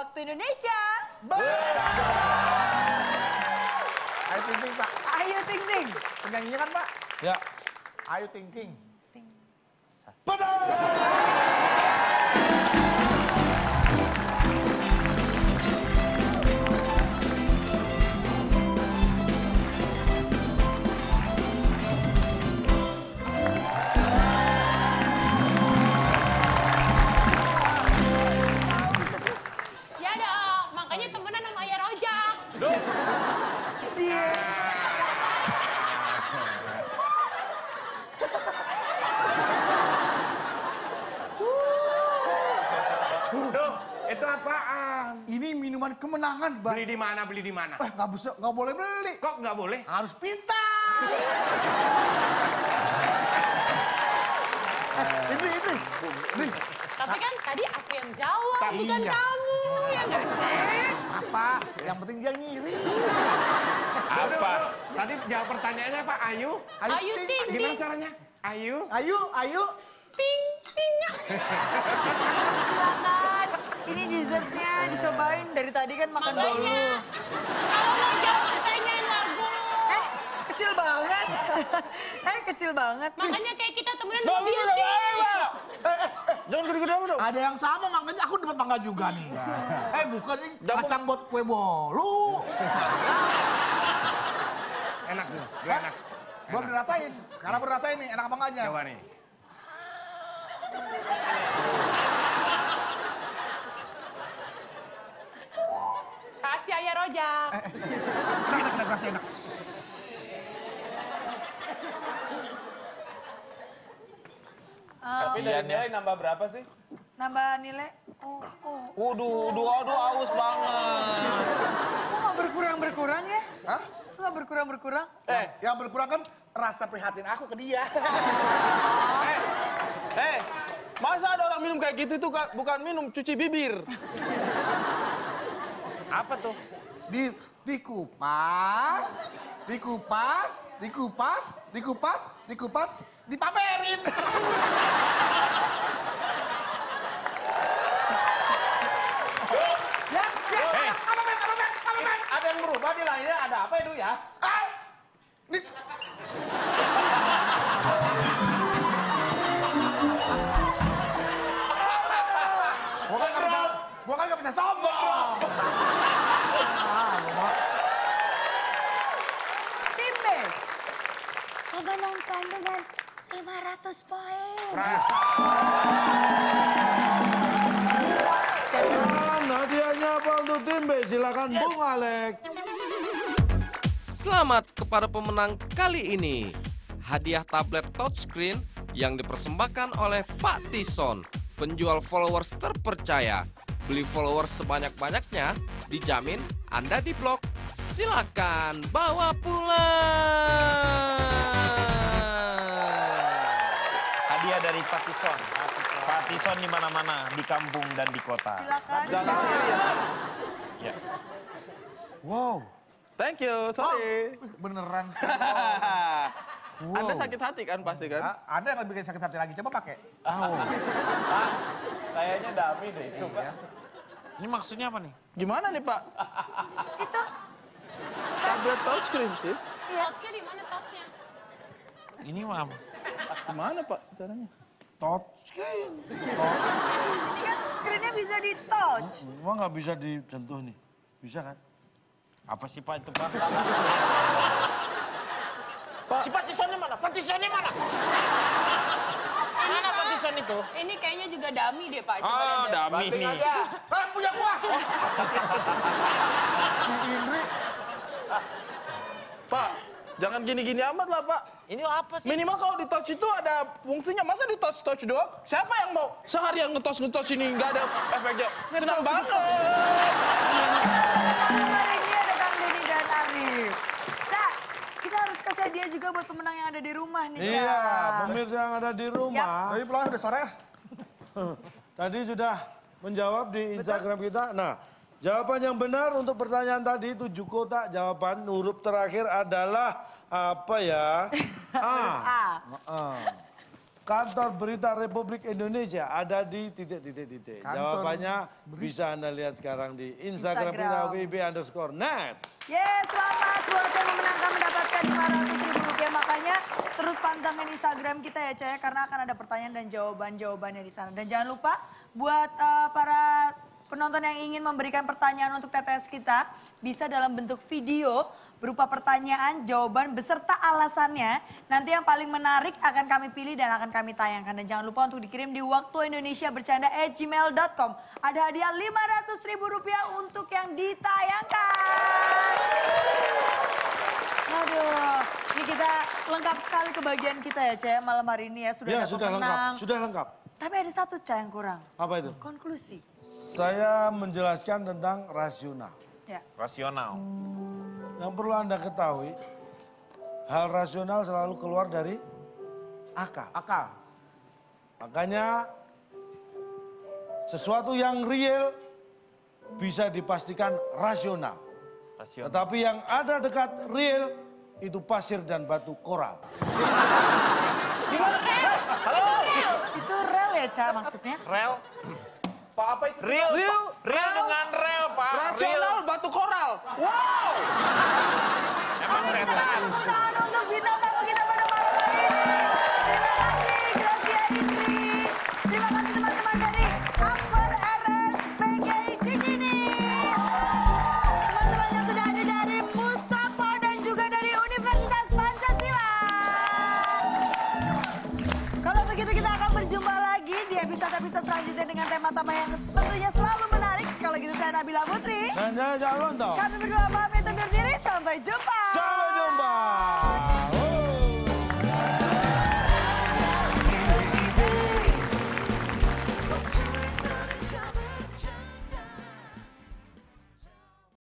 Waktu Indonesia Bercanda. Ayu Ting Ting, Pak. Ayu Ting Ting. Penyanyinya kan, Pak? Ya. Ayu Ting Ting. Betul! Itu apaan? Ini minuman kemenangan, Bang. Beli di mana? Beli di mana? Eh, nggak boleh beli. Kok nggak boleh? Harus pintar. Ini. Tapi kan tadi aku yang jawab, bukan kamu. Ya nggak sih? Apa? Yang penting dia ngiri. Apa? Tadi jawab pertanyaannya apa? Ayu? Ayu Ting Ting. Gimana caranya? Ayu? Ayu? Ting Ting. Ini dessertnya dicobain dari tadi kan makan dulu. Kalau mau jawab pertanyaan lagu. Kecil banget. Kecil banget. Makanya kayak kita temenan mau beauty. Jangan gede-gede dong. Ada yang sama makanya aku dapat mangga juga nih. Bukan nih kacang buat kue bolu. Enak nih, enak. Belum dirasain. Sekarang berasain nih enak apa enggaknya. Coba nih. Kasih ayah rojak. Enak. Tapi dari nilai nambah berapa sih? Nambah nilai? Waduh, aus banget. Kok nggak berkurang-berkurang ya? Hah? Kok nggak berkurang-berkurang? Yang berkurang kan rasa prihatin aku ke dia. Masa ada orang minum kayak gitu itu bukan minum, cuci bibir. Apa tuh? Dikupas, dipamerin. Ya, ada yang berubah di lainnya, ada apa itu ya? Gua kan gak bisa sombong. Kemenangkan dengan 500 poin. Dan hadiahnya apa untuk tim B? Silakan Bung Alek. Selamat kepada pemenang kali ini. Hadiah tablet touchscreen yang dipersembahkan oleh Pattison, penjual followers terpercaya. Beli followers sebanyak-banyaknya, dijamin Anda diblok. Silakan bawa pulang. Hadiah dari Pattison. Pattison di mana-mana, di kampung dan di kota. Silakan. Ya. Wow. Thank you. Sorry. Beneran. Wow. Anda sakit hati kan pasti kan? Ada yang bikin sakit hati lagi, coba pakai. Kayaknya dami deh, coba. Iya. Ini maksudnya apa nih? Gimana nih, Pak? Itu. Tablet touchscreen sih. Iya. Touchnya di mana touchnya? Ini mama. Gimana, Pak, caranya? Touchscreen. Ini kan screennya bisa di touch. Cuma nggak bisa disentuh nih. Bisa kan? Apa sih, Pak, itu, Pak? Si Patisonnya mana? Patisonnya mana? Mana Pattison itu? Ini kayaknya juga dummy deh, Pak. Dummy nih. Punya gua! Si Indri. Pak, jangan gini-gini amat lah, Pak. Ini apa sih? Minimal kalau di-touch itu ada fungsinya. Masa di-touch doang? Siapa yang mau seharian nge-touch ini? Nggak ada efeknya. Senang banget. Hari ini ada Kang Denny dan Arif. Kita harus kasih hadiah juga buat pemenang yang ada di rumah nih. Iya, pemirsa yang ada di rumah. Tapi pelan udah sore. Tadi sudah menjawab di Instagram kita. Nah, jawaban yang benar untuk pertanyaan tadi 7 kotak. Jawaban huruf terakhir adalah apa ya? A. K. Kantor Berita Republik Indonesia ada di titik. Jawabannya bisa Anda lihat sekarang di Instagram pinawubi_net. Yes, selamat keluarga pemenangkan mendapatkan Rp500.000. Makanya terus pantengin Instagram kita ya, Caya, karena akan ada pertanyaan dan jawabannya di sana. Dan jangan lupa buat para penonton yang ingin memberikan pertanyaan untuk TTS kita, bisa dalam bentuk video berupa pertanyaan, jawaban, beserta alasannya. Nanti yang paling menarik akan kami pilih dan akan kami tayangkan. Dan jangan lupa untuk dikirim di waktuindonesiabercanda@gmail.com. Ada hadiah Rp500.000 untuk yang ditayangkan. Aduh, ini kita lengkap sekali kebahagiaan kita ya, Caya, malam hari ini ya. Sudah lengkap. Tapi ada satu, Caya, yang kurang. Apa itu? Konklusi. Saya menjelaskan tentang rasional. Ya. Rasional. Yang perlu Anda ketahui, hal rasional selalu keluar dari akal. Makanya sesuatu yang real bisa dipastikan rasional. Tetapi yang ada dekat real itu pasir dan batu koral. Gimana real? Halo? Itu real ya, Ca, maksudnya? Real? Pak, apa itu? Real dengan real, Pak. Rasional batu koral. Wow! Emang setan. Setan untuk bintang tamu kita pada malam hari ini. Terima kasih, Gracia Indri. Terima kasih teman-teman dari Akbar RSPG Cikini. Teman-teman yang sudah ada dari Mustafa dan juga dari Universitas Pancasila. Kalau begitu kita akan berjumpa lagi di episode-episode selanjutnya dengan tema-tema yang tentunya selalu menarik. Kalau gitu saya Nabila Putri. Dan saya Kami berdua pamit undur diri. Sampai jumpa.